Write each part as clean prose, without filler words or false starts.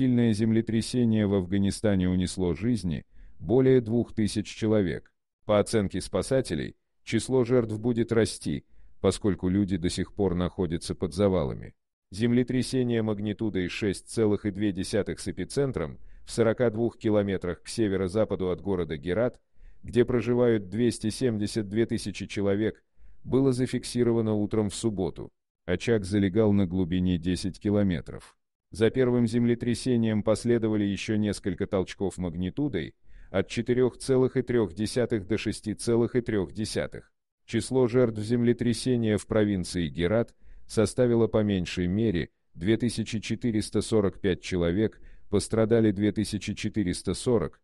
сильное землетрясение в Афганистане унесло жизни более 2000 человек. По оценке спасателей, число жертв будет расти, поскольку люди до сих пор находятся под завалами. Землетрясение магнитудой 6,2 с эпицентром в 42 километрах к северо-западу от города Герат, где проживают 272 тысячи человек, было зафиксировано утром в субботу. Очаг залегал на глубине 10 километров. За первым землетрясением последовали еще несколько толчков магнитудой от 4,3 до 6,3. Число жертв землетрясения в провинции Герат составило по меньшей мере 2445 человек, пострадали 2440,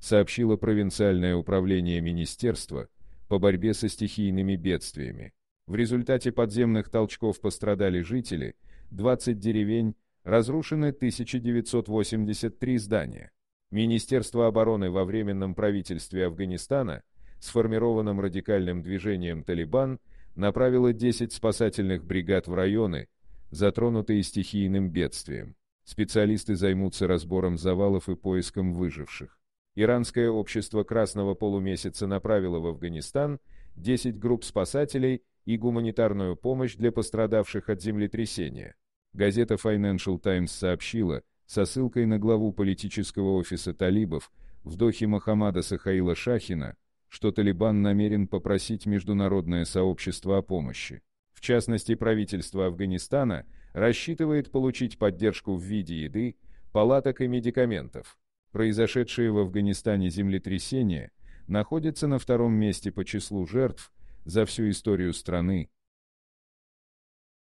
сообщило провинциальное управление министерства по борьбе со стихийными бедствиями. В результате подземных толчков пострадали жители, 20 деревень, разрушены 1983 здания. Министерство обороны во Временном правительстве Афганистана, сформированном радикальным движением «Талибан», направило 10 спасательных бригад в районы, затронутые стихийным бедствием. Специалисты займутся разбором завалов и поиском выживших. Иранское общество Красного полумесяца направило в Афганистан 10 групп спасателей и гуманитарную помощь для пострадавших от землетрясения. Газета Financial Times сообщила, со ссылкой на главу политического офиса талибов, вдохи Мохаммада Сахаила Шахина, что Талибан намерен попросить международное сообщество о помощи. В частности, правительство Афганистана рассчитывает получить поддержку в виде еды, палаток и медикаментов. Произошедшие в Афганистане землетрясения находятся на втором месте по числу жертв за всю историю страны,